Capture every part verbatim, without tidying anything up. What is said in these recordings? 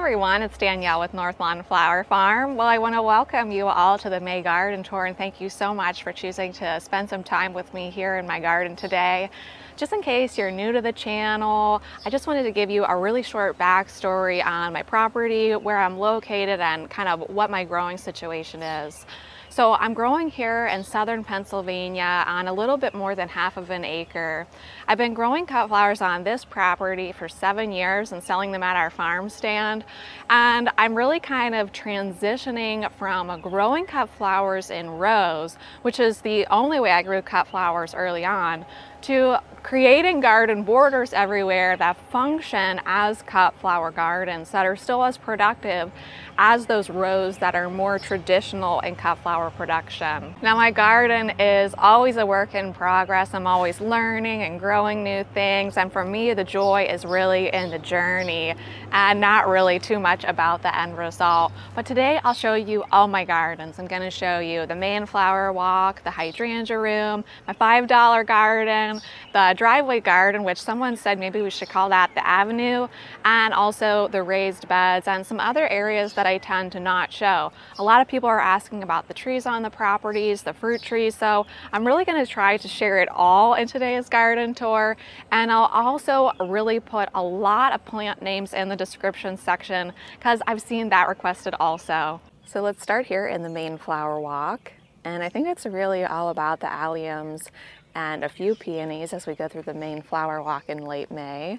everyone, it's Danielle with North Lawn Flower Farm. Well, I want to welcome you all to the May Garden Tour, and thank you so much for choosing to spend some time with me here in my garden today. Just in case you're new to the channel, I just wanted to give you a really short backstory on my property, where I'm located, and kind of what my growing situation is. So I'm growing here in southern Pennsylvania on a little bit more than half of an acre. I've been growing cut flowers on this property for seven years and selling them at our farm stand. And I'm really kind of transitioning from growing cut flowers in rows, which is the only way I grew cut flowers early on, to creating garden borders everywhere that function as cut flower gardens that are still as productive as those rows that are more traditional in cut flower production. Now, my garden is always a work in progress. I'm always learning and growing new things, and for me the joy is really in the journey and not really too much about the end result. But today I'll show you all my gardens. I'm going to show you the Mayflower Walk, the hydrangea room, my five dollar garden, the driveway garden, which someone said maybe we should call that the avenue, and also the raised beds and some other areas that I tend to not show. A lot of people are asking about the trees on the properties, the fruit trees, so I'm really going to try to share it all in today's garden tour. And I'll also really put a lot of plant names in the description section because I've seen that requested also. So let's start here in the Mayflower Walk, and I think it's really all about the alliums and a few peonies as we go through the Mayflower Walk in late May.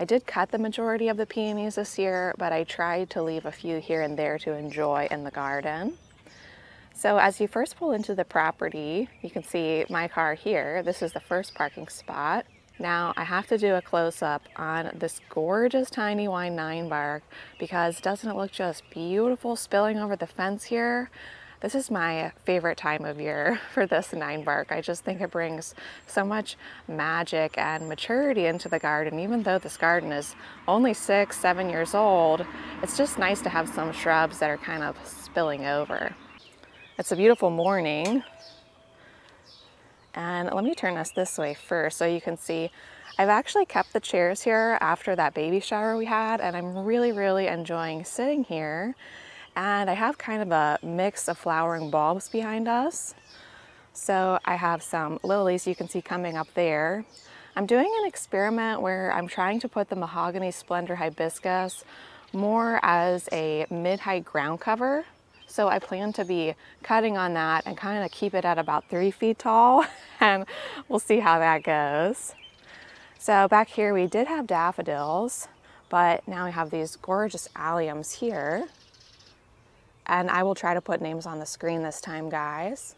I did cut the majority of the peonies this year, but I tried to leave a few here and there to enjoy in the garden. So as you first pull into the property, you can see my car here. This is the first parking spot. Now I have to do a close-up on this gorgeous Tiny Wine Ninebark, because doesn't it look just beautiful spilling over the fence here? This is my favorite time of year for this ninebark. I just think it brings so much magic and maturity into the garden. Even though this garden is only six, seven years old, it's just nice to have some shrubs that are kind of spilling over. It's a beautiful morning. And let me turn us this way first so you can see I've actually kept the chairs here after that baby shower we had, and I'm really, really enjoying sitting here. And I have kind of a mix of flowering bulbs behind us. So I have some lilies you can see coming up there. I'm doing an experiment where I'm trying to put the Mahogany Splendor Hibiscus more as a mid-height ground cover. So I plan to be cutting on that and kind of keep it at about three feet tall, and we'll see how that goes. So back here we did have daffodils, but now we have these gorgeous alliums here. And I will try to put names on the screen this time, guys.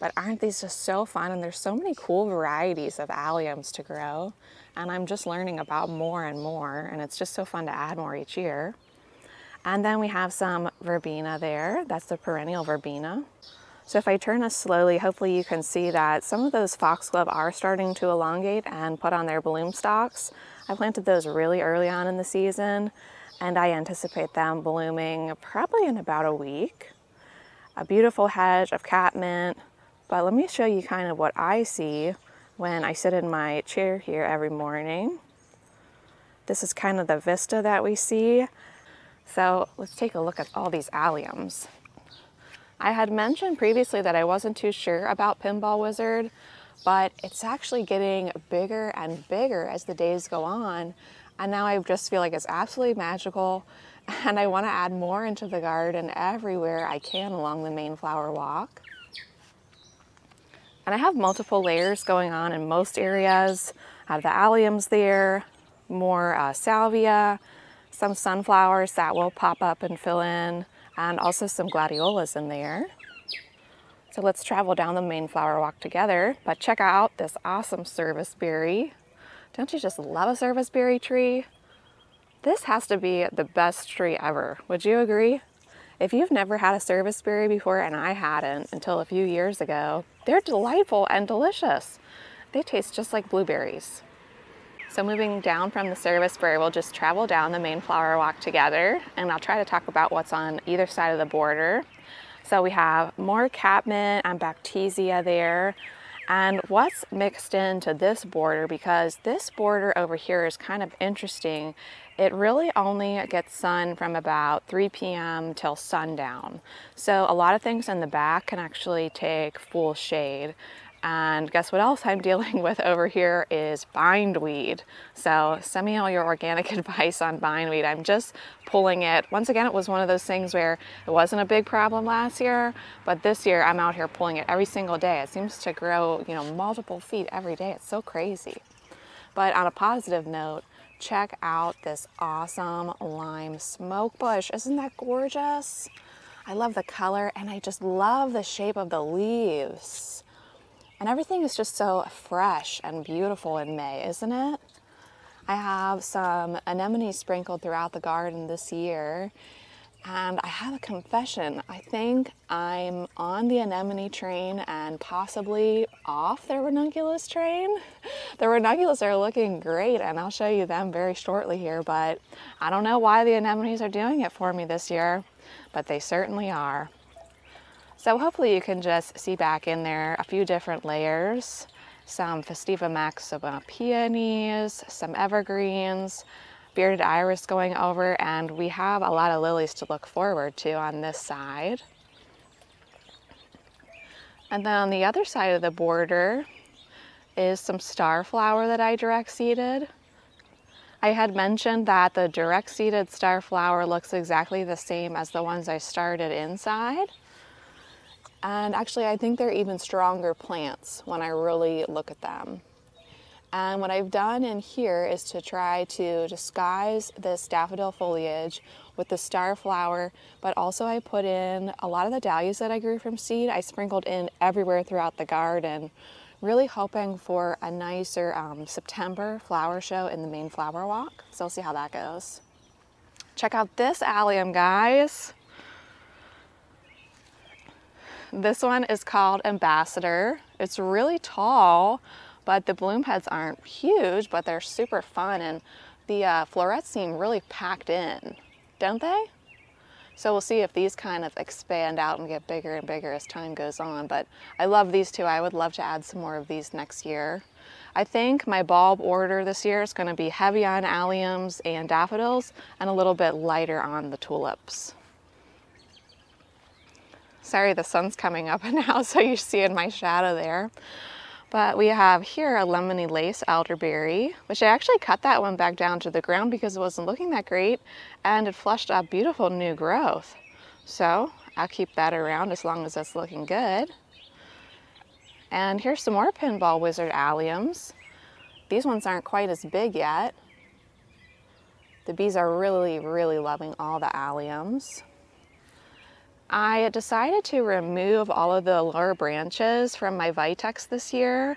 But aren't these just so fun? And there's so many cool varieties of alliums to grow. And I'm just learning about more and more. And it's just so fun to add more each year. And then we have some verbena there. That's the perennial verbena. So if I turn us slowly, hopefully you can see that some of those foxglove are starting to elongate and put on their bloom stalks. I planted those really early on in the season, and I anticipate them blooming probably in about a week. A beautiful hedge of catmint, but let me show you kind of what I see when I sit in my chair here every morning. This is kind of the vista that we see. So let's take a look at all these alliums. I had mentioned previously that I wasn't too sure about Pinball Wizard, but it's actually getting bigger and bigger as the days go on. And now I just feel like it's absolutely magical, and I want to add more into the garden everywhere I can along the Mayflower Walk. And I have multiple layers going on in most areas. I have the alliums there, more uh, salvia, some sunflowers that will pop up and fill in, and also some gladiolas in there. So let's travel down the Mayflower Walk together, but check out this awesome serviceberry. Don't you just love a serviceberry tree? This has to be the best tree ever. Would you agree? If you've never had a serviceberry before, and I hadn't until a few years ago, they're delightful and delicious. They taste just like blueberries. So moving down from the serviceberry, we'll just travel down the Mayflower Walk together, and I'll try to talk about what's on either side of the border. So we have more catmint and baptisia there. And what's mixed into this border, because this border over here is kind of interesting, it really only gets sun from about three p m till sundown. So a lot of things in the back can actually take full shade. And guess what else I'm dealing with over here is bindweed. So send me all your organic advice on bindweed. I'm just pulling it. Once again, it was one of those things where it wasn't a big problem last year, but this year I'm out here pulling it every single day. It seems to grow, you know, multiple feet every day. It's so crazy. But on a positive note, check out this awesome lime smoke bush. Isn't that gorgeous? I love the color and I just love the shape of the leaves. And everything is just so fresh and beautiful in May, isn't it? I have some anemones sprinkled throughout the garden this year. And I have a confession. I think I'm on the anemone train and possibly off the ranunculus train. The ranunculus are looking great and I'll show you them very shortly here, but I don't know why the anemones are doing it for me this year, but they certainly are. So hopefully you can just see back in there a few different layers, some Festiva Maxima peonies, some evergreens, bearded iris going over, and we have a lot of lilies to look forward to on this side. And then on the other side of the border is some star flower that I direct seeded. I had mentioned that the direct seeded star flower looks exactly the same as the ones I started inside. And actually, I think they're even stronger plants when I really look at them. And what I've done in here is to try to disguise this daffodil foliage with the star flower, but also I put in a lot of the dahlias that I grew from seed. I sprinkled in everywhere throughout the garden, really hoping for a nicer um, September flower show in the main flower walk. So we'll see how that goes. Check out this allium, guys. This one is called Ambassador. It's really tall, but the bloom heads aren't huge, but they're super fun, and the uh, florets seem really packed in, don't they? So we'll see if these kind of expand out and get bigger and bigger as time goes on, but I love these two. I would love to add some more of these next year. I think my bulb order this year is going to be heavy on alliums and daffodils and a little bit lighter on the tulips. Sorry, the sun's coming up now, so you're seeing my shadow there. But we have here a lemony lace elderberry, which I actually cut that one back down to the ground because it wasn't looking that great, and it flushed up beautiful new growth. So I'll keep that around as long as it's looking good. And here's some more Pinball Wizard alliums. These ones aren't quite as big yet. The bees are really, really loving all the alliums. I decided to remove all of the lower branches from my Vitex this year,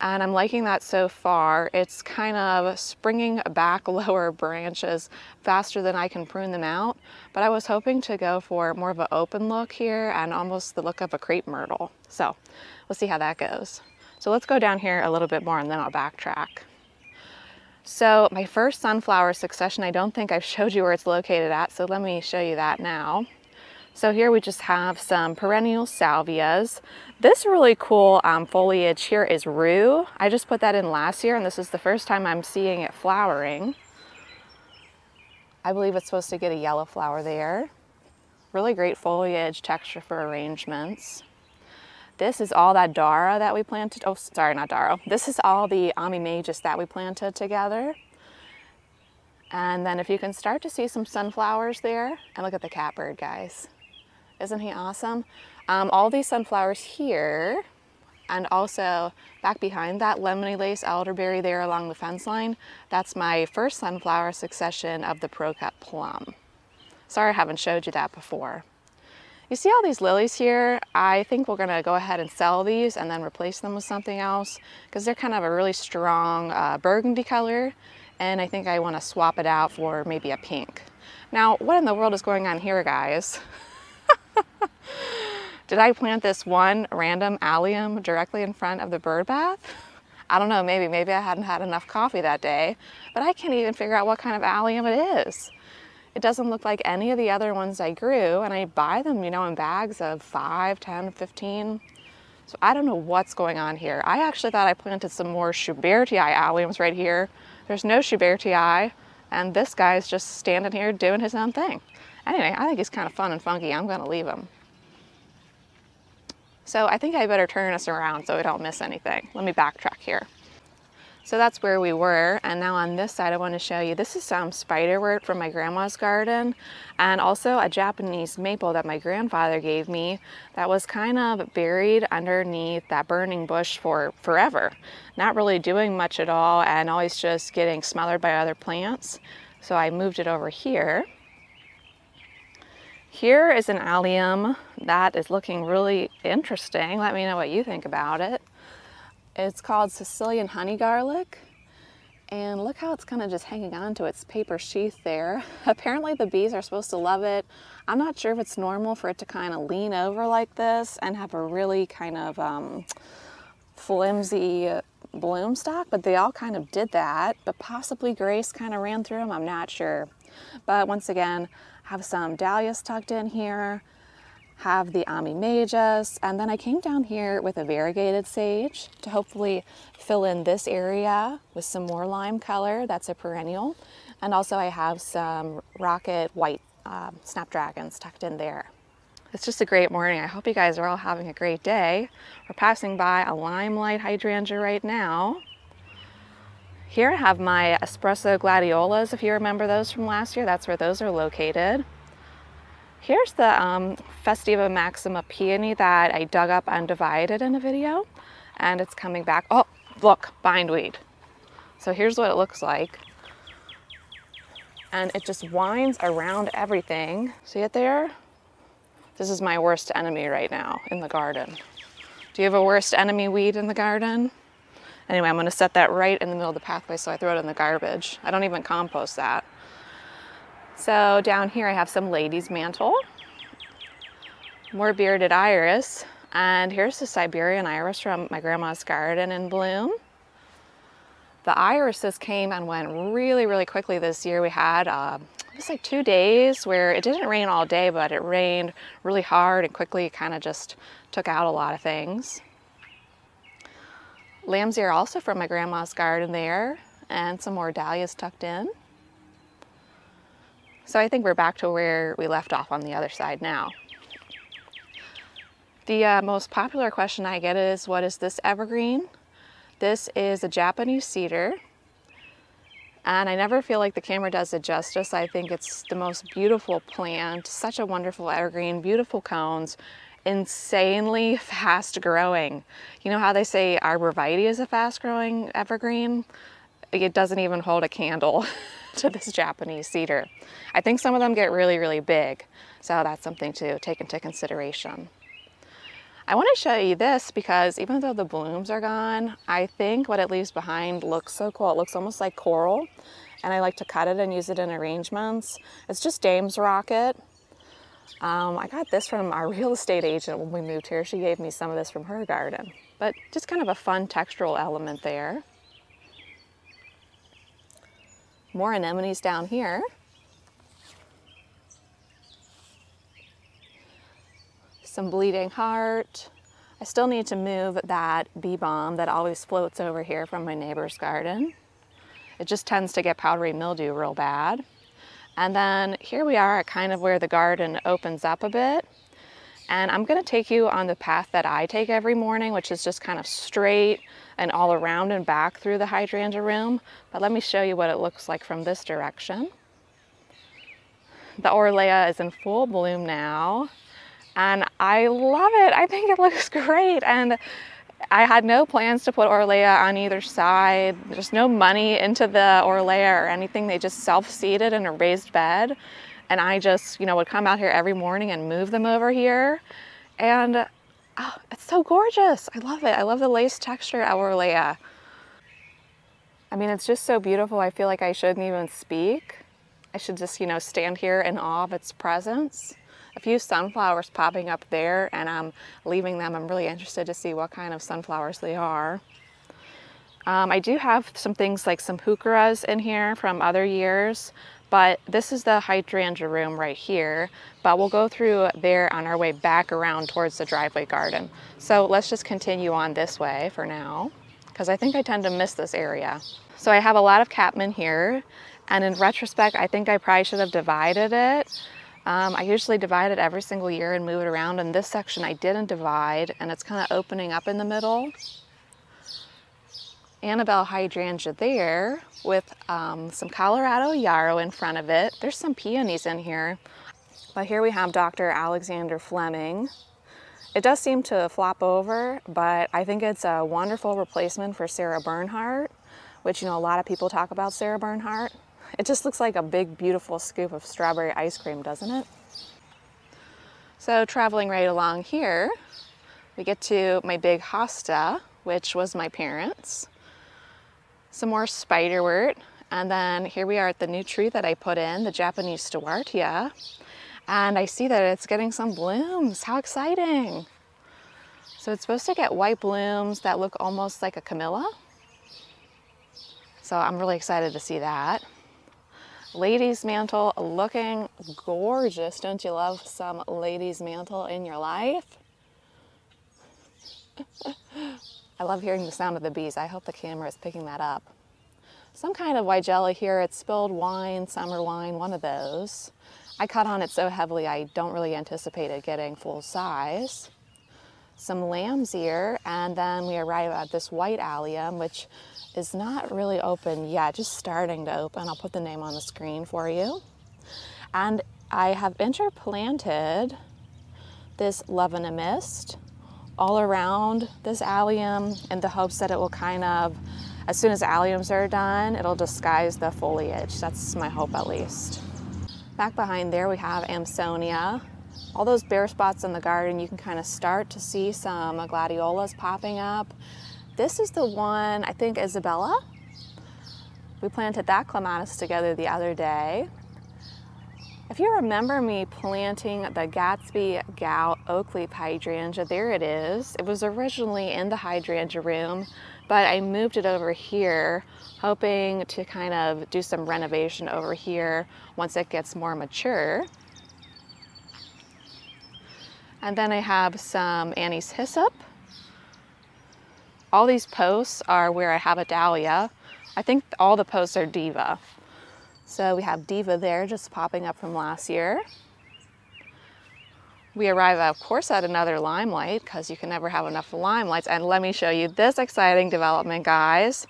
and I'm liking that so far. It's kind of springing back lower branches faster than I can prune them out, but I was hoping to go for more of an open look here and almost the look of a crepe myrtle. So we'll see how that goes. So let's go down here a little bit more and then I'll backtrack. So my first sunflower succession, I don't think I've showed you where it's located at, so let me show you that now. So here we just have some perennial salvias. This really cool um, foliage here is rue. I just put that in last year and this is the first time I'm seeing it flowering. I believe it's supposed to get a yellow flower there. Really great foliage texture for arrangements. This is all that Dara that we planted. Oh, sorry, not Dara. This is all the Ammi Majus that we planted together. And then if you can start to see some sunflowers there, and look at the catbird, guys. Isn't he awesome? Um, all these sunflowers here, and also back behind that lemony lace elderberry there along the fence line, that's my first sunflower succession of the ProCut Plum. Sorry I haven't showed you that before. You see all these lilies here? I think we're gonna go ahead and sell these and then replace them with something else because they're kind of a really strong uh, burgundy color, and I think I wanna swap it out for maybe a pink. Now, what in the world is going on here, guys? Did I plant this one random allium directly in front of the bird bath? I don't know, maybe, maybe I hadn't had enough coffee that day, but I can't even figure out what kind of allium it is. It doesn't look like any of the other ones I grew, and I buy them, you know, in bags of five, ten, fifteen. So I don't know what's going on here. I actually thought I planted some more Schubertii alliums right here. There's no Schubertii, And this guy's just standing here doing his own thing. Anyway, I think he's kind of fun and funky. I'm gonna leave him. So I think I better turn us around so we don't miss anything. Let me backtrack here. So that's where we were, and now on this side I want to show you, this is some spiderwort from my grandma's garden, and also a Japanese maple that my grandfather gave me that was kind of buried underneath that burning bush for forever. Not really doing much at all and always just getting smothered by other plants. So I moved it over here. Here is an allium that is looking really interesting. Let me know what you think about it. It's called Sicilian Honey Garlic, and look how it's kind of just hanging on to its paper sheath there. Apparently the bees are supposed to love it. I'm not sure if it's normal for it to kind of lean over like this and have a really kind of um, flimsy bloom stalk, but they all kind of did that, but possibly Grace kind of ran through them, I'm not sure. But once again, have some dahlias tucked in here, have the Ammi Majus, and then I came down here with a variegated sage to hopefully fill in this area with some more lime color. That's a perennial. And also I have some rocket white um, snapdragons tucked in there. It's just a great morning. I hope you guys are all having a great day. We're passing by a Limelight hydrangea right now. Here I have my espresso gladiolas, if you remember those from last year. That's where those are located. Here's the um, Festiva Maxima peony that I dug up undivided in a video, and it's coming back. Oh, look, bindweed. So here's what it looks like. And it just winds around everything. See it there? This is my worst enemy right now in the garden. Do you have a worst enemy weed in the garden? Anyway, I'm gonna set that right in the middle of the pathway so I throw it in the garbage. I don't even compost that. So down here I have some lady's mantle, more bearded iris, and here's the Siberian iris from my grandma's garden in bloom. The irises came and went really, really quickly this year. We had uh, it was like two days where it didn't rain all day, but it rained really hard and quickly. It kind of just took out a lot of things. Lamb's ear also from my grandma's garden there, and some more dahlias tucked in. So I think we're back to where we left off on the other side now. The uh, most popular question I get is, what is this evergreen? This is a Japanese cedar. And I never feel like the camera does it justice. I think it's the most beautiful plant, such a wonderful evergreen, beautiful cones, insanely fast growing. You know how they say arborvitae is a fast growing evergreen? It doesn't even hold a candle to this Japanese cedar. I think some of them get really, really big. So that's something to take into consideration. I want to show you this because even though the blooms are gone, I think what it leaves behind looks so cool. It looks almost like coral, and I like to cut it and use it in arrangements. It's just Dame's Rocket. Um, I got this from our real estate agent when we moved here. She gave me some of this from her garden, but just kind of a fun textural element there. More anemones down here. Some bleeding heart. I still need to move that bee balm that always floats over here from my neighbor's garden. It just tends to get powdery mildew real bad. And then here we are at kind of where the garden opens up a bit. And I'm gonna take you on the path that I take every morning, which is just kind of straight and all around and back through the hydrangea room. But let me show you what it looks like from this direction. The Orlea is in full bloom now, and I love it. I think it looks great. And I had no plans to put Orlea on either side. There's no money into the Orlea or anything. They just self-seeded in a raised bed. And I just, you know, would come out here every morning and move them over here. And oh, it's so gorgeous. I love it. I love the lace texture at Orlea. I mean, it's just so beautiful. I feel like I shouldn't even speak. I should just, you know, stand here in awe of its presence. A few sunflowers popping up there, and I'm leaving them. I'm really interested to see what kind of sunflowers they are. Um, I do have some things like some heucheras in here from other years. But this is the hydrangea room right here, but we'll go through there on our way back around towards the driveway garden. So let's just continue on this way for now, because I think I tend to miss this area. So I have a lot of catmint here, And in retrospect, I think I probably should have divided it. Um, I usually divide it every single year and move it around. In this section, I didn't divide, and it's kind of opening up in the middle. Annabelle hydrangea there with um, some Colorado yarrow in front of it. There's some peonies in here. But here we have Doctor Alexander Fleming. It does seem to flop over, but I think it's a wonderful replacement for Sarah Bernhardt, which, you know, a lot of people talk about Sarah Bernhardt. It just looks like a big, beautiful scoop of strawberry ice cream, doesn't it? So traveling right along here, we get to my big hosta, which was my parents'. Some more spiderwort. And then here we are at the new tree that I put in, the Japanese Stewartia. And I see that it's getting some blooms. How exciting. So it's supposed to get white blooms that look almost like a camilla. So I'm really excited to see that. Lady's mantle looking gorgeous. Don't you love some lady's mantle in your life? I love hearing the sound of the bees. I hope the camera is picking that up. Some kind of Weigela here. It's spilled wine, summer wine, one of those. I cut on it so heavily I don't really anticipate it getting full size. Some lamb's ear, and then we arrive at this white allium, which is not really open yet, just starting to open. I'll put the name on the screen for you. And I have interplanted this Lebanon mist all around this allium in the hopes that it will kind of, as soon as alliums are done, it'll disguise the foliage. That's my hope, at least. Back behind there, we have Amsonia. All those bare spots in the garden, you can kind of start to see some gladiolas popping up. This is the one, I think, Isabella. We planted that clematis together the other day. If you remember me planting the Gatsby Gal oak leaf hydrangea, there it is. It was originally in the hydrangea room, but I moved it over here, hoping to kind of do some renovation over here once it gets more mature. And then I have some Annie's hyssop. All these posts are where I have a dahlia. I think all the posts are Diva. So we have Diva there, just popping up from last year. We arrive, of course, at another Limelight, because you can never have enough Limelights. And let me show you this exciting development, guys.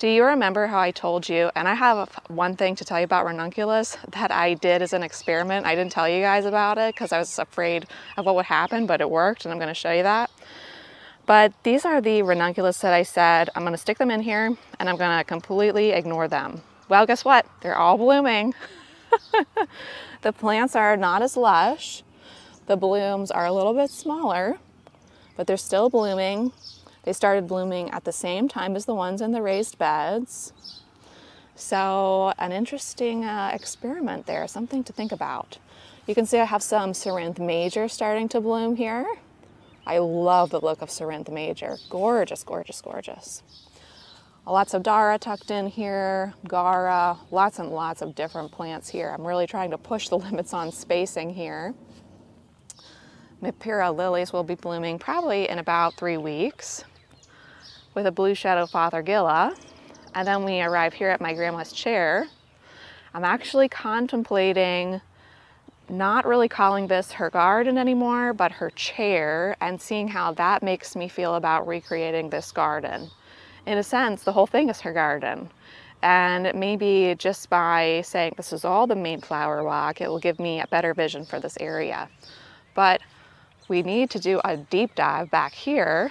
Do you remember how I told you, and I have one thing to tell you about ranunculus that I did as an experiment. I didn't tell you guys about it because I was afraid of what would happen, but it worked, and I'm going to show you that. But these are the ranunculus that I said, I'm going to stick them in here, and I'm going to completely ignore them. Well, guess what? They're all blooming. The plants are not as lush. The blooms are a little bit smaller, but they're still blooming. They started blooming at the same time as the ones in the raised beds. So an interesting uh, experiment there, something to think about. You can see I have some Cerinthe Major starting to bloom here. I love the look of Cerinthe Major. Gorgeous, gorgeous, gorgeous. Lots of Dara tucked in here, Gara, lots and lots of different plants here. I'm really trying to push the limits on spacing here. Mipira lilies will be blooming probably in about three weeks with a blue shadow Fothergilla. And then we arrive here at my grandma's chair. I'm actually contemplating not really calling this her garden anymore, but her chair, and seeing how that makes me feel about recreating this garden. In a sense, the whole thing is her garden. And maybe just by saying this is all the Mayflower Walk, it will give me a better vision for this area. But we need to do a deep dive back here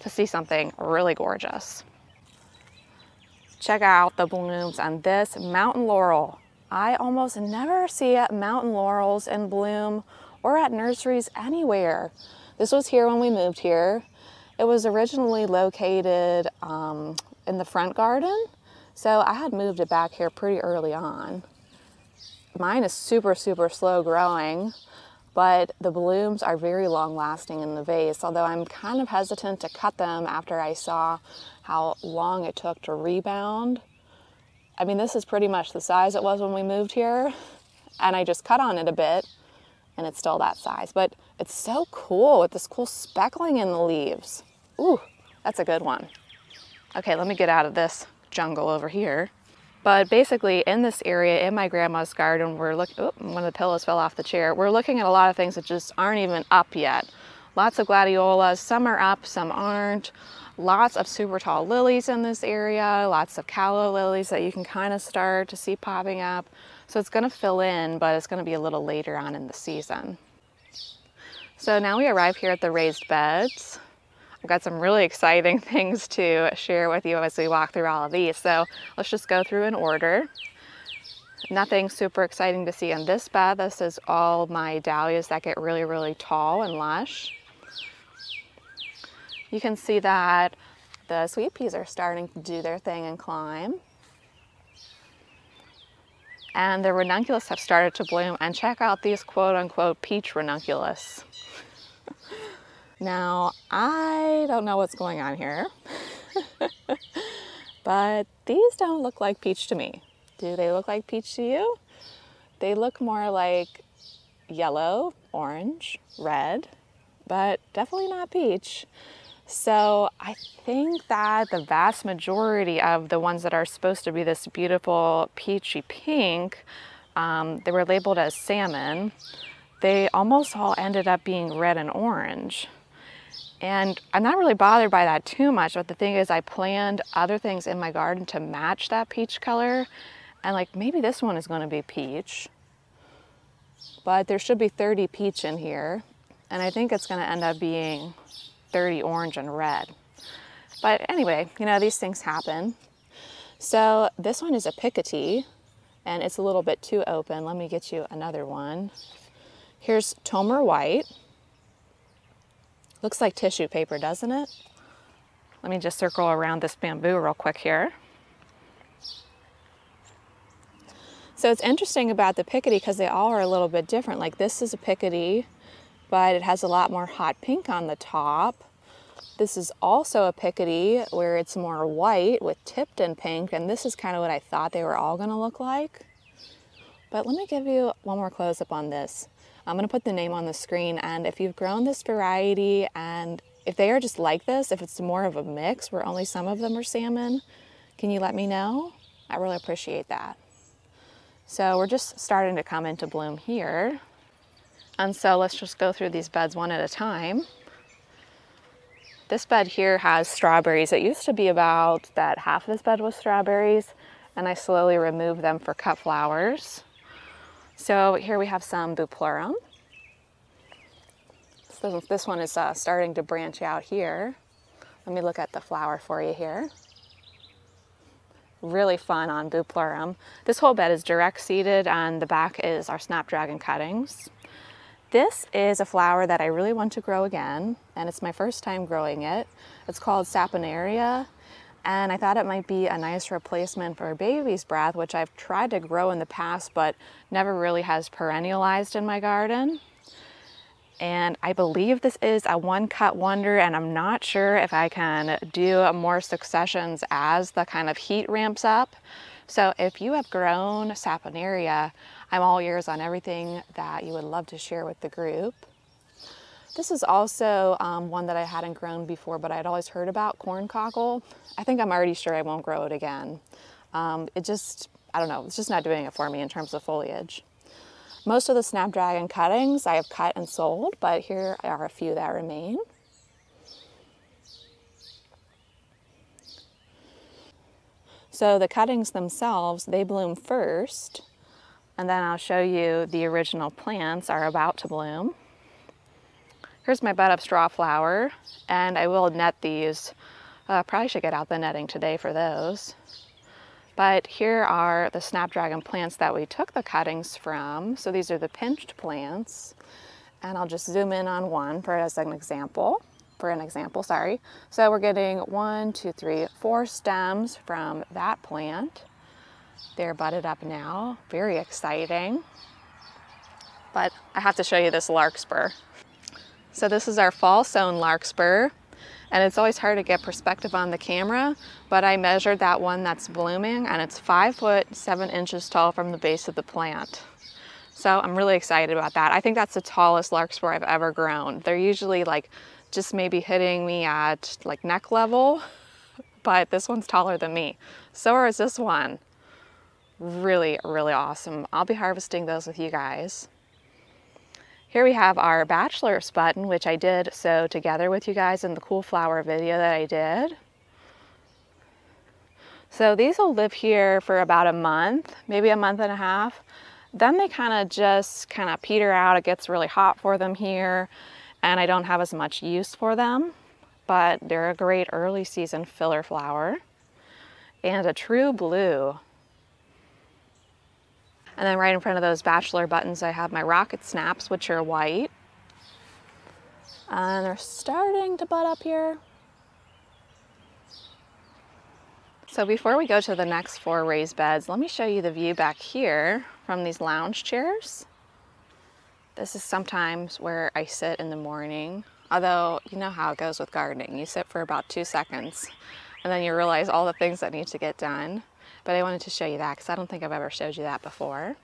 to see something really gorgeous. Check out the blooms on this mountain laurel. I almost never see mountain laurels in bloom or at nurseries anywhere. This was here when we moved here. It was originally located um, in the front garden, so I had moved it back here pretty early on. Mine is super, super slow growing, but the blooms are very long lasting in the vase, although I'm kind of hesitant to cut them after I saw how long it took to rebound. I mean, this is pretty much the size it was when we moved here, and I just cut on it a bit, and it's still that size, but it's so cool with this cool speckling in the leaves. Ooh, that's a good one. Okay, let me get out of this jungle over here. But basically in this area, in my grandma's garden, we're looking, oh, one of the pillows fell off the chair. We're looking at a lot of things that just aren't even up yet. Lots of gladiolas, some are up, some aren't. Lots of super tall lilies in this area, lots of calla lilies that you can kind of start to see popping up. So it's gonna fill in, but it's gonna be a little later on in the season. So now we arrive here at the raised beds. I've got some really exciting things to share with you as we walk through all of these. So let's just go through in order. Nothing super exciting to see on this bed. This is all my dahlias that get really, really tall and lush. You can see that the sweet peas are starting to do their thing and climb. And the ranunculus have started to bloom, and check out these quote unquote peach ranunculus. Now, I don't know what's going on here, but these don't look like peach to me. Do they look like peach to you? They look more like yellow, orange, red, but definitely not peach. So I think that the vast majority of the ones that are supposed to be this beautiful peachy pink, um, they were labeled as salmon. They almost all ended up being red and orange. And I'm not really bothered by that too much, but the thing is I planned other things in my garden to match that peach color. And like, maybe this one is gonna be peach, but there should be thirty peach in here. And I think it's gonna end up being thirty orange and red. But anyway, you know, these things happen. So this one is a Picotee, and it's a little bit too open. Let me get you another one. Here's Tomer White. Looks like tissue paper, doesn't it? Let me just circle around this bamboo real quick here. So it's interesting about the Picotee because they all are a little bit different. Like this is a Picotee, but it has a lot more hot pink on the top. This is also a Picotee where it's more white with tipped in pink, and this is kind of what I thought they were all gonna look like. But let me give you one more close up on this. I'm gonna put the name on the screen, and if you've grown this variety and if they are just like this, if it's more of a mix where only some of them are salmon, can you let me know? I really appreciate that. So we're just starting to come into bloom here. And so let's just go through these beds one at a time. This bed here has strawberries. It used to be about that half of this bed was strawberries, and I slowly removed them for cut flowers. So here we have some Bupleurum. So this one is uh, starting to branch out here. Let me look at the flower for you here. Really fun on Bupleurum. This whole bed is direct seeded, and the back is our snapdragon cuttings. This is a flower that I really want to grow again, and it's my first time growing it. It's called Saponaria, and I thought it might be a nice replacement for Baby's Breath, which I've tried to grow in the past, but never really has perennialized in my garden. And I believe this is a one-cut wonder, and I'm not sure if I can do more successions as the kind of heat ramps up. So if you have grown Saponaria, I'm all ears on everything that you would love to share with the group. This is also um, one that I hadn't grown before, but I'd always heard about, corn cockle. I think I'm already sure I won't grow it again. Um, it just, I don't know, it's just not doing it for me in terms of foliage. Most of the snapdragon cuttings I have cut and sold, but here are a few that remain. So the cuttings themselves, they bloom first, and then I'll show you the original plants are about to bloom. Here's my bed of straw flower, and I will net these. Uh, probably should get out the netting today for those. But here are the snapdragon plants that we took the cuttings from. So these are the pinched plants, and I'll just zoom in on one for as an example. For an example, sorry. So we're getting one, two, three, four stems from that plant. They're budded up now, very exciting. But I have to show you this larkspur. So this is our fall-sown larkspur, and it's always hard to get perspective on the camera, but I measured that one that's blooming, and it's five foot, seven inches tall from the base of the plant. So I'm really excited about that. I think that's the tallest larkspur I've ever grown. They're usually like just maybe hitting me at like neck level, but this one's taller than me. So is this one. really, really awesome. I'll be harvesting those with you guys. Here we have our bachelor's button, which I did sew together with you guys in the cool flower video that I did. So these will live here for about a month, maybe a month and a half. Then they kind of just kind of peter out. It gets really hot for them here, and I don't have as much use for them, but they're a great early season filler flower and a true blue. And then right in front of those bachelor buttons, I have my rocket snaps, which are white. And they're starting to bud up here. So before we go to the next four raised beds, let me show you the view back here from these lounge chairs. This is sometimes where I sit in the morning. Although, you know how it goes with gardening. You sit for about two seconds, and then you realize all the things that need to get done. But I wanted to show you that because I don't think I've ever showed you that before.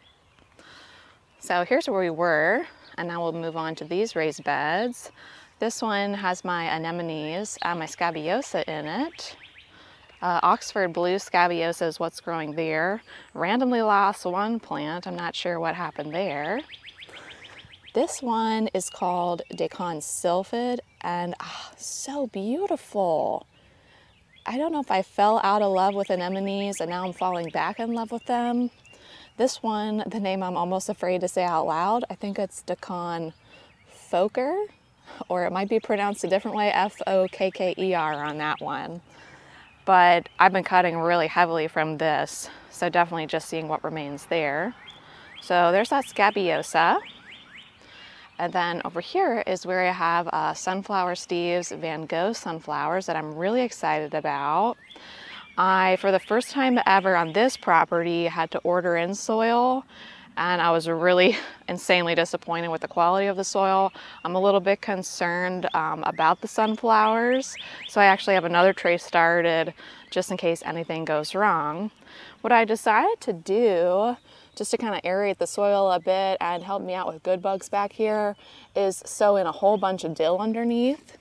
So here's where we were, and now we'll move on to these raised beds. This one has my anemones and my scabiosa in it. Uh, Oxford Blue Scabiosa is what's growing there. Randomly lost one plant. I'm not sure what happened there. This one is called De Caen Sylphid, and oh, so beautiful. I don't know if I fell out of love with anemones and now I'm falling back in love with them. This one, the name I'm almost afraid to say out loud, I think it's De Caen Fokker, or it might be pronounced a different way, F O K K E R on that one. But I've been cutting really heavily from this, so definitely just seeing what remains there. So there's that Scabiosa. And then over here is where I have uh, Sunflower Steve's Van Gogh sunflowers that I'm really excited about. I, for the first time ever on this property, had to order in soil, and I was really insanely disappointed with the quality of the soil. I'm a little bit concerned um, about the sunflowers, so I actually have another tray started just in case anything goes wrong. What I decided to do, just to kind of aerate the soil a bit and help me out with good bugs back here, is sow in a whole bunch of dill underneath.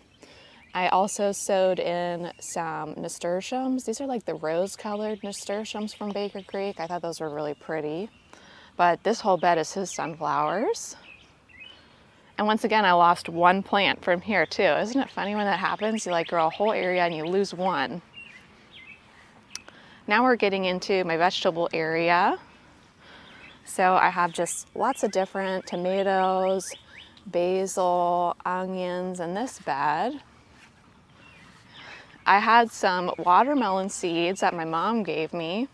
I also sowed in some nasturtiums. These are like the rose-colored nasturtiums from Baker Creek. I thought those were really pretty. But this whole bed is his sunflowers. And once again, I lost one plant from here too. Isn't it funny when that happens? You like grow a whole area and you lose one. Now we're getting into my vegetable area. So I have just lots of different tomatoes, basil, onions in this bed. I had some watermelon seeds that my mom gave me.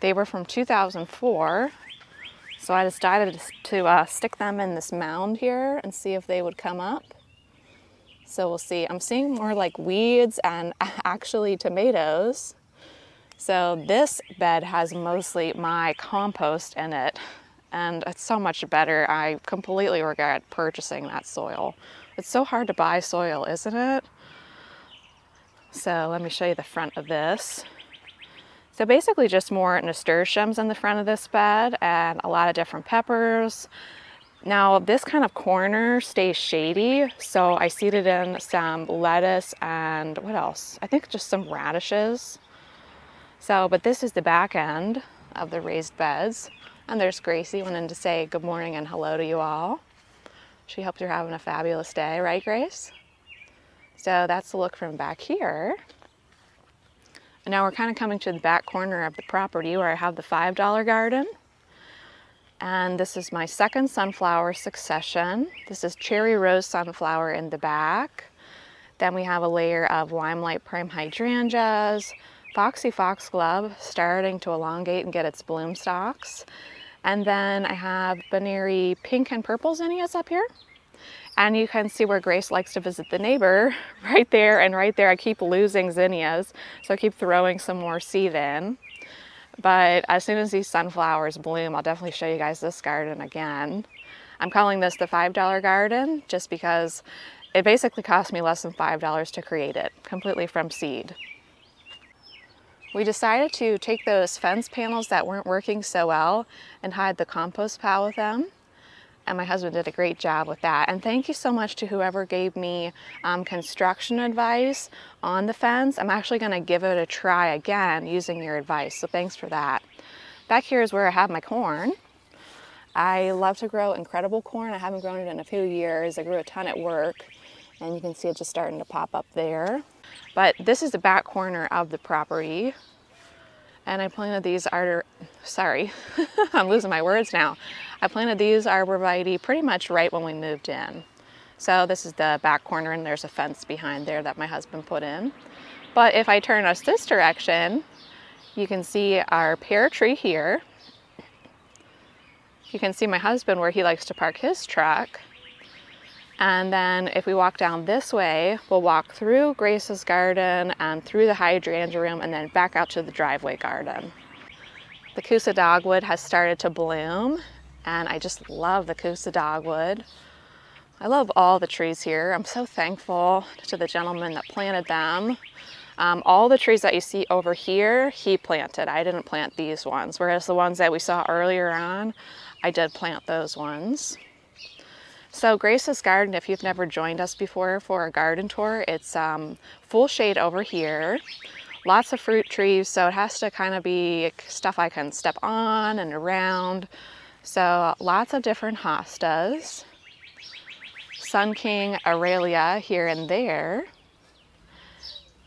They were from two thousand four. So I decided to uh, stick them in this mound here and see if they would come up. So we'll see. I'm seeing more like weeds and actually tomatoes. So this bed has mostly my compost in it, and it's so much better. I completely regret purchasing that soil. It's so hard to buy soil, isn't it? So let me show you the front of this. So basically just more nasturtiums in the front of this bed and a lot of different peppers. Now this kind of corner stays shady, so I seeded in some lettuce and what else? I think just some radishes. So, but this is the back end of the raised beds. And there's Gracie wanting to say good morning and hello to you all. She hopes you're having a fabulous day, right, Grace? So that's the look from back here. And now we're kind of coming to the back corner of the property where I have the five dollar garden. And this is my second sunflower succession. This is Cherry Rose Sunflower in the back. Then we have a layer of Limelight Prime Hydrangeas, Foxy Foxglove starting to elongate and get its bloom stalks. And then I have Benary Pink and Purple Zinnias up here. And you can see where Grace likes to visit the neighbor, right there and right there. I keep losing zinnias, so I keep throwing some more seed in. But as soon as these sunflowers bloom, I'll definitely show you guys this garden again. I'm calling this the five dollar garden just because it basically cost me less than five dollars to create it, completely from seed. We decided to take those fence panels that weren't working so well and hide the compost pile with them. And my husband did a great job with that. And thank you so much to whoever gave me um, construction advice on the fence. I'm actually gonna give it a try again using your advice, so thanks for that. Back here is where I have my corn. I love to grow incredible corn. I haven't grown it in a few years. I grew a ton at work, and you can see it just starting to pop up there. But this is the back corner of the property, and I planted these arbor, sorry, I'm losing my words now. I planted these arborvitae pretty much right when we moved in. So this is the back corner, and there's a fence behind there that my husband put in. But if I turn us this direction, you can see our pear tree here. You can see my husband where he likes to park his truck. And then if we walk down this way, we'll walk through Grace's garden and through the hydrangea room and then back out to the driveway garden. The Kousa dogwood has started to bloom, and I just love the Kousa dogwood. I love all the trees here. I'm so thankful to the gentleman that planted them. Um, all the trees that you see over here, he planted. I didn't plant these ones, whereas the ones that we saw earlier on, I did plant those ones. So Grace's Garden, if you've never joined us before for a garden tour, it's um, full shade over here. Lots of fruit trees, so it has to kind of be stuff I can step on and around. So lots of different hostas. Sun King Aralia here and there.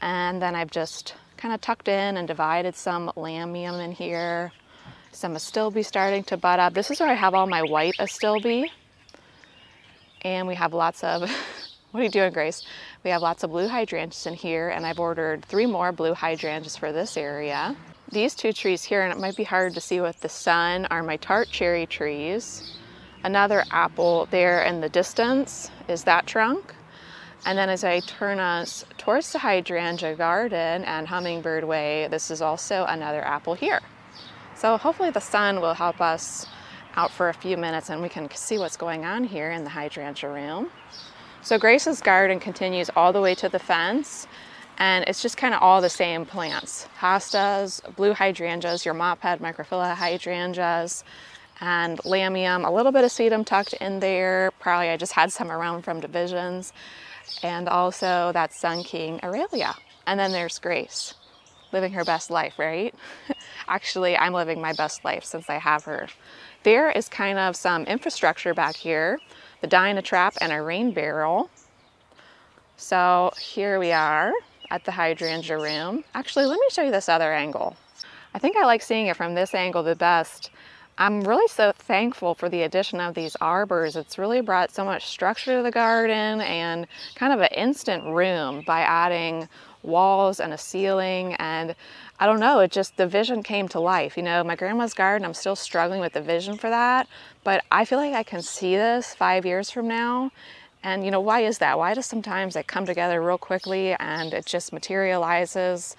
And then I've just kind of tucked in and divided some Lamium in here. Some astilbe starting to bud up. This is where I have all my white astilbe. And we have lots of, what are you doing, Grace? We have lots of blue hydrangeas in here, and I've ordered three more blue hydrangeas for this area. These two trees here, and it might be hard to see with the sun, are my tart cherry trees. Another apple there in the distance is that trunk. And then as I turn us towards the hydrangea garden and Hummingbird Way, this is also another apple here. So hopefully the sun will help us out for a few minutes and we can see what's going on here in the hydrangea room. So Grace's garden continues all the way to the fence, and it's just kind of all the same plants. Hostas, blue hydrangeas, your mop head microphylla hydrangeas, and Lamium, a little bit of sedum tucked in there. Probably I just had some around from Divisions. And also that Sun King Aralia. And then there's Grace, living her best life, right? Actually, I'm living my best life since I have her. There is kind of some infrastructure back here, the DynaTrap and a rain barrel. So here we are at the hydrangea room. Actually, let me show you this other angle. I think I like seeing it from this angle the best. I'm really so thankful for the addition of these arbors. It's really brought so much structure to the garden and kind of an instant room by adding walls and a ceiling, and I don't know, it just, the vision came to life. You know, my grandma's garden, I'm still struggling with the vision for that, but I feel like I can see this five years from now. And you know, why is that? Why does sometimes it come together real quickly and it just materializes?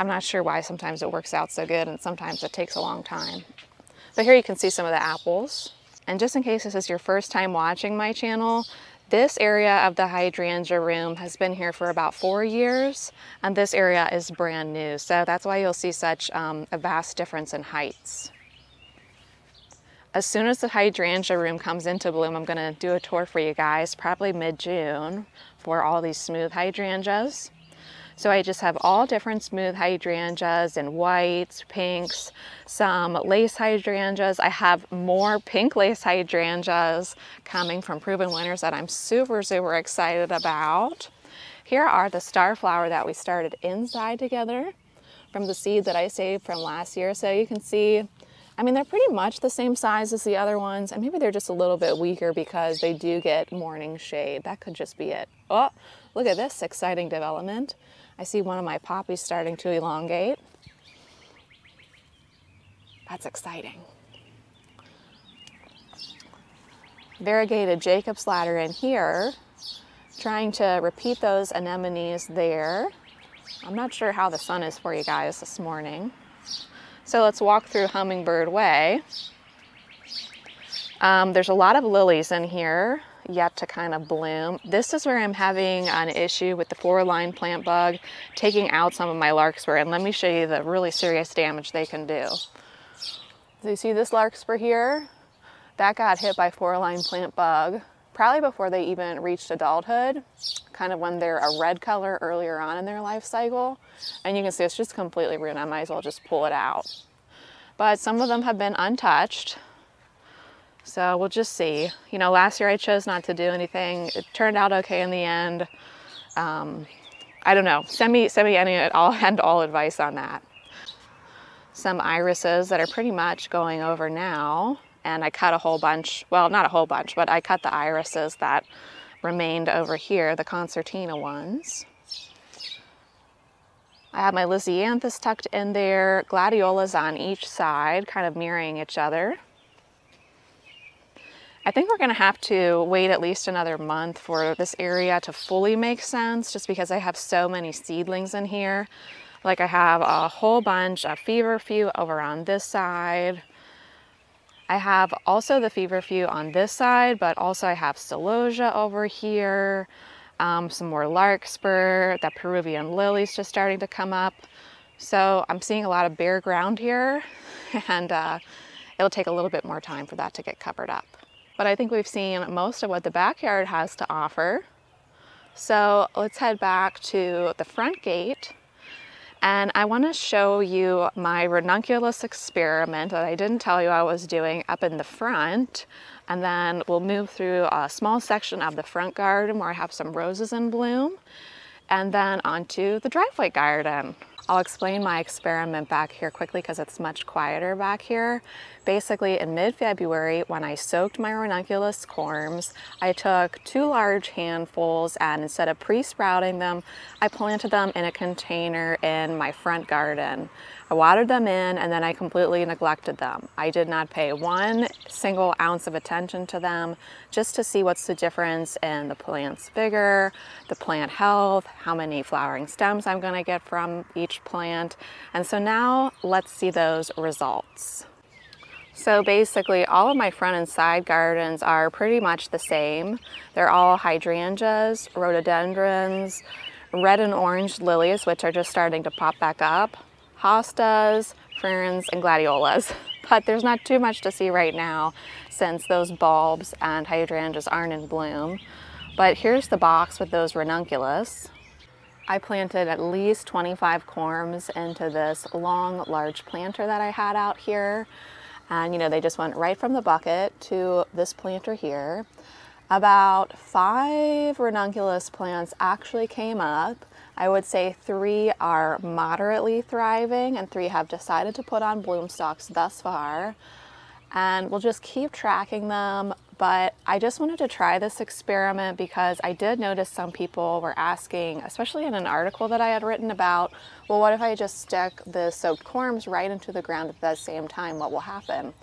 I'm not sure why sometimes it works out so good and sometimes it takes a long time. But here you can see some of the apples. And just in case this is your first time watching my channel, this area of the hydrangea room has been here for about four years, and this area is brand new. So that's why you'll see such um, a vast difference in heights. As soon as the hydrangea room comes into bloom, I'm gonna do a tour for you guys, probably mid-June, for all these smooth hydrangeas. So I just have all different smooth hydrangeas and whites, pinks, some lace hydrangeas. I have more pink lace hydrangeas coming from Proven Winners that I'm super, super excited about. Here are the star flower that we started inside together from the seed that I saved from last year. So you can see, I mean, they're pretty much the same size as the other ones, and maybe they're just a little bit weaker because they do get morning shade. That could just be it. Oh, look at this exciting development. I see one of my poppies starting to elongate. That's exciting. Variegated Jacob's ladder in here. Trying to repeat those anemones there. I'm not sure how the sun is for you guys this morning. So let's walk through Hummingbird Way. Um, there's a lot of lilies in here yet to kind of bloom. This is where I'm having an issue with the four-line plant bug taking out some of my larkspur, and let me show you the really serious damage they can do. So you see this larkspur here? That got hit by four-line plant bug probably before they even reached adulthood, kind of when they're a red color earlier on in their life cycle. And you can see it's just completely ruined. I might as well just pull it out. but some of them have been untouched. So we'll just see. You know, last year I chose not to do anything. It turned out okay in the end. Um, I don't know. Send me, send me any at all and all advice on that. Some irises that are pretty much going over now. And I cut a whole bunch, well, not a whole bunch, but I cut the irises that remained over here, the concertina ones. I have my Lysianthus tucked in there, gladiolas on each side, kind of mirroring each other. I think we're gonna have to wait at least another month for this area to fully make sense, just because I have so many seedlings in here. Like I have a whole bunch of feverfew over on this side. I have also the feverfew on this side, but also I have celosia over here, um, some more larkspur, that Peruvian lily's just starting to come up. So I'm seeing a lot of bare ground here, and uh, it'll take a little bit more time for that to get covered up. But I think we've seen most of what the backyard has to offer. So let's head back to the front gate. And I want to show you my ranunculus experiment that I didn't tell you I was doing up in the front. And then we'll move through a small section of the front garden where I have some roses in bloom, and then onto the driveway garden. I'll explain my experiment back here quickly because it's much quieter back here. Basically, in mid-February, when I soaked my ranunculus corms, I took two large handfuls and instead of pre-sprouting them, I planted them in a container in my front garden. I watered them in and then I completely neglected them. I did not pay one single ounce of attention to them, just to see what's the difference in the plant's vigor, the plant health, how many flowering stems I'm going to get from each plant. And so now let's see those results. So basically all of my front and side gardens are pretty much the same. They're all hydrangeas, rhododendrons, red and orange lilies, which are just starting to pop back up, hostas, ferns, and gladiolas. But there's not too much to see right now since those bulbs and hydrangeas aren't in bloom. But here's the box with those ranunculus. I planted at least twenty-five corms into this long, large planter that I had out here. And you know, they just went right from the bucket to this planter here. About five ranunculus plants actually came up. I would say three are moderately thriving and three have decided to put on bloom stalks thus far. And we'll just keep tracking them. But I just wanted to try this experiment because I did notice some people were asking, especially in an article that I had written about, well, what if I just stick the soaked corms right into the ground at the same time? What will happen?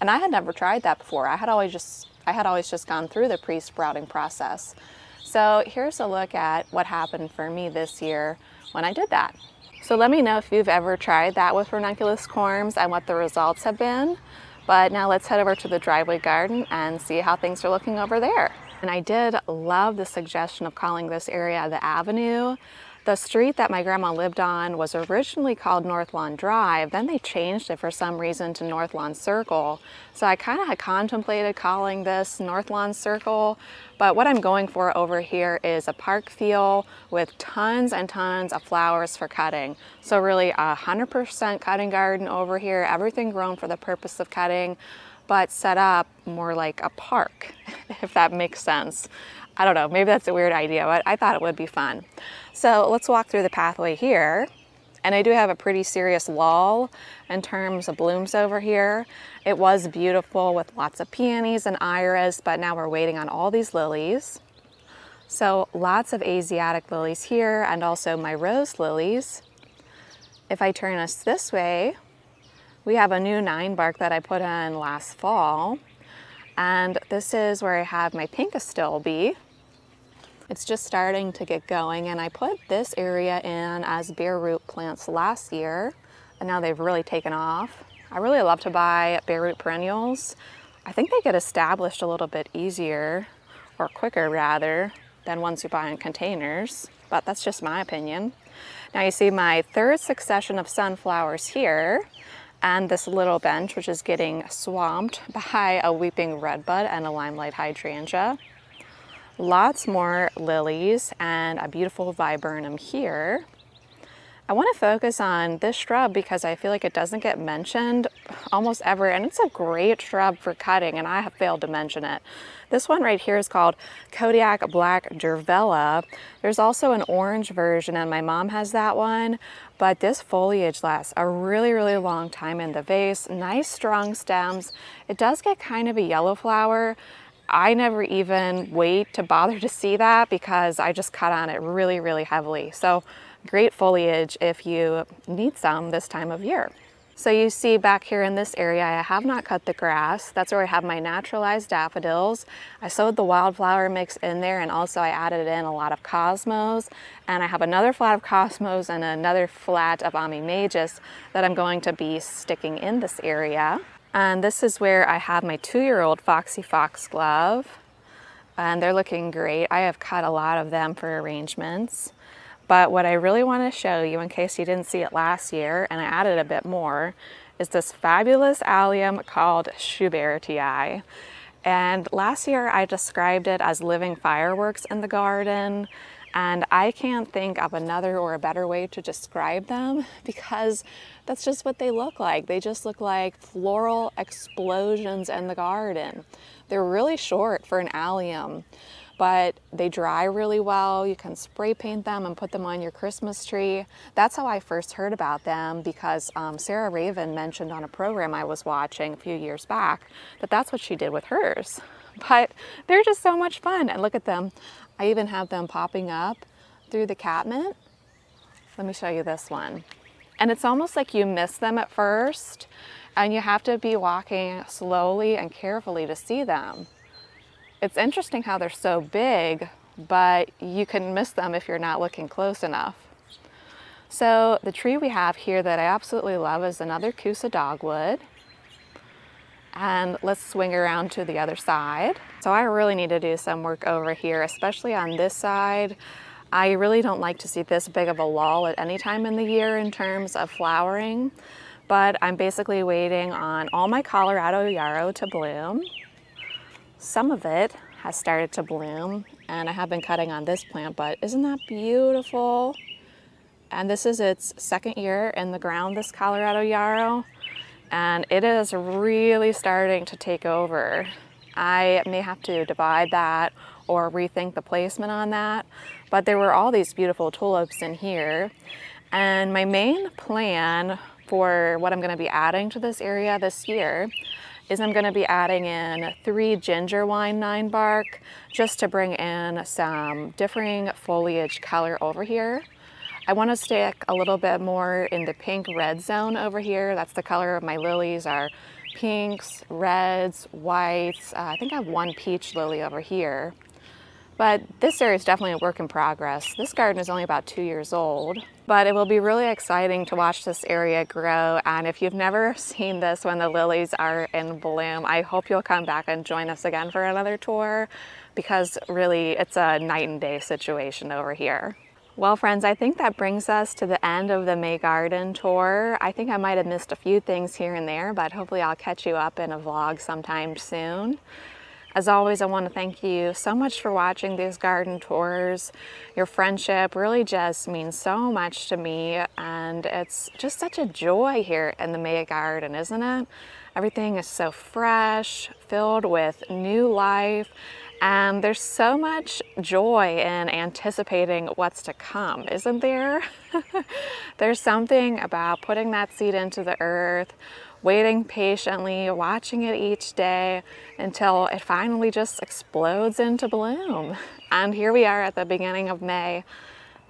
And I had never tried that before. I had always just, I had always just gone through the pre-sprouting process. So here's a look at what happened for me this year when I did that. So let me know if you've ever tried that with ranunculus corms and what the results have been. But now let's head over to the driveway garden and see how things are looking over there. And I did love the suggestion of calling this area the Avenue. The street that my grandma lived on was originally called North Lawn Drive. Then they changed it for some reason to North Lawn Circle. So I kind of had contemplated calling this North Lawn Circle, but what I'm going for over here is a park feel with tons and tons of flowers for cutting. So really a one hundred percent cutting garden over here, everything grown for the purpose of cutting, but set up more like a park, if that makes sense. I don't know, maybe that's a weird idea, but I thought it would be fun. So let's walk through the pathway here. And I do have a pretty serious lull in terms of blooms over here. It was beautiful with lots of peonies and iris, but now we're waiting on all these lilies. So lots of Asiatic lilies here and also my rose lilies. If I turn us this way, we have a new ninebark that I put in last fall. And this is where I have my pink astilbe. It's just starting to get going, and I put this area in as bare root plants last year, and now they've really taken off. I really love to buy bare root perennials. I think they get established a little bit easier, or quicker rather, than ones you buy in containers, but that's just my opinion. Now you see my third succession of sunflowers here, and this little bench, which is getting swamped by a weeping redbud and a limelight hydrangea. Lots more lilies and a beautiful viburnum here. I want to focus on this shrub because I feel like it doesn't get mentioned almost ever, and it's a great shrub for cutting, and I have failed to mention it. This one right here is called Kodiak Black Diervilla. There's also an orange version, and my mom has that one, but this foliage lasts a really, really long time in the vase. Nice, strong stems. It does get kind of a yellow flower. I never even wait to bother to see that because I just cut on it really, really heavily. So great foliage if you need some this time of year. So you see back here in this area, I have not cut the grass. That's where I have my naturalized daffodils. I sowed the wildflower mix in there, and also I added in a lot of cosmos. And I have another flat of cosmos and another flat of Ammi Majus that I'm going to be sticking in this area. And this is where I have my two-year-old Foxy Foxglove, and they're looking great. I have cut a lot of them for arrangements. But what I really want to show you, in case you didn't see it last year, and I added a bit more, is this fabulous allium called Schubertii. And last year I described it as living fireworks in the garden. And I can't think of another or a better way to describe them, because that's just what they look like. They just look like floral explosions in the garden. They're really short for an allium, but they dry really well. You can spray paint them and put them on your Christmas tree. That's how I first heard about them, because um, Sarah Raven mentioned on a program I was watching a few years back that that's what she did with hers. But they're just so much fun, and look at them. I even have them popping up through the catmint. Let me show you this one. And it's almost like you miss them at first, and you have to be walking slowly and carefully to see them. It's interesting how they're so big, but you can miss them if you're not looking close enough. So the tree we have here that I absolutely love is another Kousa dogwood. And let's swing around to the other side. So I really need to do some work over here, especially on this side. I really don't like to see this big of a lull at any time in the year in terms of flowering, but I'm basically waiting on all my Colorado yarrow to bloom. Some of it has started to bloom, and I have been cutting on this plant, but isn't that beautiful? And this is its second year in the ground, this Colorado yarrow. And it is really starting to take over. I may have to divide that or rethink the placement on that, but there were all these beautiful tulips in here. And my main plan for what I'm going to be adding to this area this year is I'm going to be adding in three ginger wine ninebark just to bring in some differing foliage color over here. I want to stick a little bit more in the pink red zone over here. That's the color of my lilies, are pinks, reds, whites. Uh, I think I have one peach lily over here. But this area is definitely a work in progress. This garden is only about two years old, but it will be really exciting to watch this area grow. And if you've never seen this when the lilies are in bloom, I hope you'll come back and join us again for another tour, because really it's a night and day situation over here. Well, friends, I think that brings us to the end of the May garden tour. I think I might have missed a few things here and there, but hopefully I'll catch you up in a vlog sometime soon. As always, I want to thank you so much for watching these garden tours. Your friendship really just means so much to me, and it's just such a joy here in the May garden, isn't it? Everything is so fresh, filled with new life, and there's so much joy in anticipating what's to come, isn't there? There's something about putting that seed into the earth, waiting patiently, watching it each day until it finally just explodes into bloom. And here we are at the beginning of May.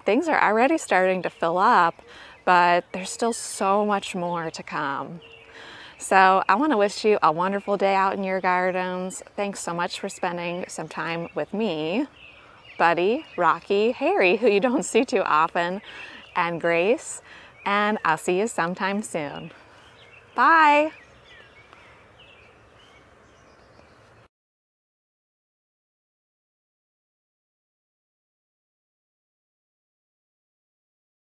Things are already starting to fill up, but there's still so much more to come. So I want to wish you a wonderful day out in your gardens. Thanks so much for spending some time with me, Buddy, Rocky, Harry, who you don't see too often, and Grace, and I'll see you sometime soon. Bye.